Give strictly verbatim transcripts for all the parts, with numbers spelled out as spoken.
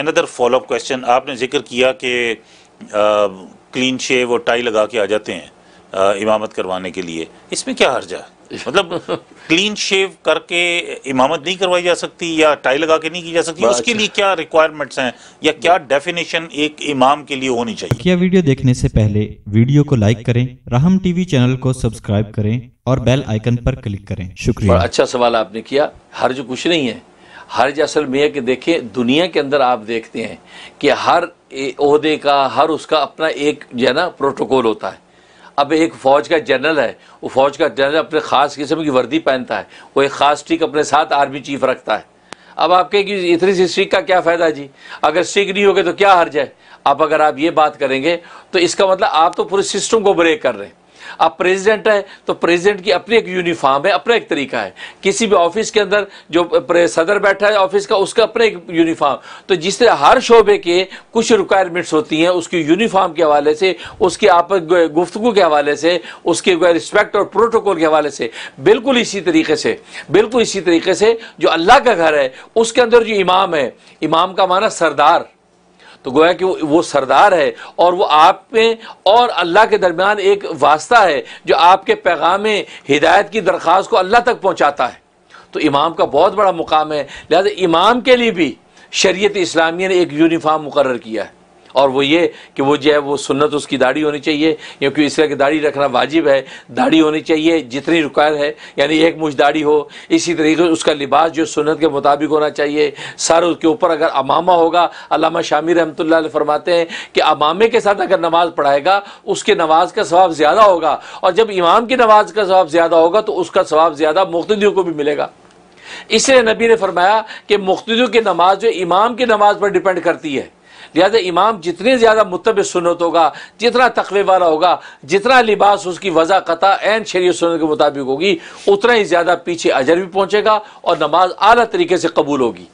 Another follow up question, आपने जिक्र किया कि क्लीन शेव और टाई लगा के आ जाते हैं आ, इमामत करवाने के लिए, इसमें क्या हर्जा है? मतलब क्लीन शेव करके इमामत नहीं करवाई जा सकती या टाई लगा के नहीं की जा सकती, उसके लिए क्या रिक्वायरमेंट्स हैं या क्या डेफिनेशन एक इमाम के लिए होनी चाहिए? क्या वीडियो देखने से पहले वीडियो को लाइक करें, राहम टीवी चैनल को सब्सक्राइब करें और बेल आइकन पर क्लिक करें। शुक्रिया। बड़ा अच्छा सवाल आपने किया। हर्ज कुछ नहीं है, हर्ज असल में है कि देखें दुनिया के अंदर आप देखते हैं कि हर ओहदे का, हर उसका अपना एक जो है ना प्रोटोकॉल होता है। अब एक फ़ौज का जनरल है, वो फ़ौज का जनरल अपने ख़ास किस्म की वर्दी पहनता है, वो एक ख़ास स्टिक अपने साथ आर्मी चीफ रखता है। अब आप कहें कि इतनी सी स्टिक का क्या फ़ायदा जी, अगर स्टिक नहीं होगी तो क्या हर्ज है? अब अगर आप ये बात करेंगे तो इसका मतलब आप तो पूरे सिस्टम को ब्रेक कर रहे हैं। अब प्रेसिडेंट है तो प्रेसिडेंट की अपनी एक यूनिफॉर्म है, अपना एक तरीका है। किसी भी ऑफिस के अंदर जो सदर बैठा है ऑफिस का, उसका अपना एक यूनिफॉर्म। तो जिस तरह हर शोबे के कुछ रिक्वायरमेंट्स होती हैं, उसकी यूनिफॉर्म के हवाले से, उसके आपस गुफ्तगू के हवाले से, उसके रिस्पेक्ट और प्रोटोकॉल के हवाले से, बिल्कुल इसी तरीके से बिल्कुल इसी तरीके से जो अल्लाह का घर है उसके अंदर जो इमाम है, इमाम का माना सरदार, तो गोया कि वो सरदार है और वो आप में और अल्लाह के दरमियान एक वास्ता है जो आपके पैगाम हिदायत की दरख्वास्त को अल्लाह तक पहुँचाता है। तो इमाम का बहुत बड़ा मुकाम है, लिहाजा इमाम के लिए भी शरीयत इस्लामिया ने एक यूनिफॉर्म मुकर्रर किया है और वो ये कि वो जो है वो सुन्नत उसकी दाढ़ी होनी चाहिए, क्योंकि इसलिए कि दाढ़ी रखना वाजिब है। दाढ़ी होनी चाहिए जितनी रिक्वायर है, यानी एक मुझ दाढ़ी हो। इसी तरीके से उसका लिबास जो सुन्नत के मुताबिक होना चाहिए। सर उसके ऊपर अगर अमामा होगा, अल्लामा शामी रहमतुल्लाह अलैह फरमाते हैं कि अमामे के साथ अगर नमाज़ पढ़ाएगा उसके नमाज का सवाब ज़्यादा होगा, और जब इमाम की नमाज का सवाब ज़्यादा होगा तो उसका सवाब ज़्यादा मुक़्तदियों को भी मिलेगा। इसलिए नबी ने फरमाया कि मुक़्तदियों की नमाज जो इमाम की नमाज पर डिपेंड करती है। लिहाजा इमाम जितने ज़्यादा मुत्तबे सुन्नत होगा, जितना तकवे वाला होगा, जितना लिबास उसकी वज़ा कता एन शरीय सुन्नत के मुताबिक होगी, उतना ही ज़्यादा पीछे अजर भी पहुँचेगा और नमाज आला तरीके से कबूल होगी।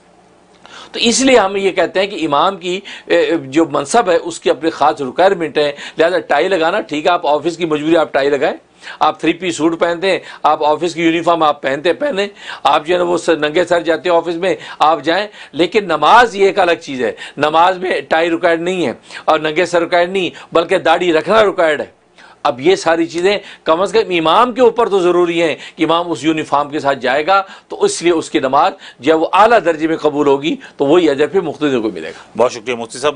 तो इसलिए हम ये कहते हैं कि इमाम की जो मनसब है उसकी अपनी ख़ास रिक्वायरमेंट है। लिहाजा टाई लगाना ठीक है, आप ऑफिस की मजबूरी आप टाई लगाएं, आप थ्री पी सूट पहनते हैं, आप ऑफिस की यूनिफॉर्म आप पहनते पहने, आप जो है ना वो नंगे सर जाते हैं ऑफिस में, आप जाएं। लेकिन नमाज ये एक अलग चीज़ है, नमाज में टाई रिक्वायर्ड नहीं है और नंगे सर रिक्वायर्ड नहीं, बल्कि दाढ़ी रखना रिक्वायर्ड है। अब ये सारी चीज़ें कम अज़ कम इमाम के ऊपर तो ज़रूरी हैं कि इमाम उस यूनिफॉर्म के साथ जाएगा, तो इसलिए उसकी नमाज जब वो आला दर्जे में कबूल होगी तो वही अजर फिर मुख्तदियों को मिलेगा। बहुत शुक्रिया मुफ्ती साहब।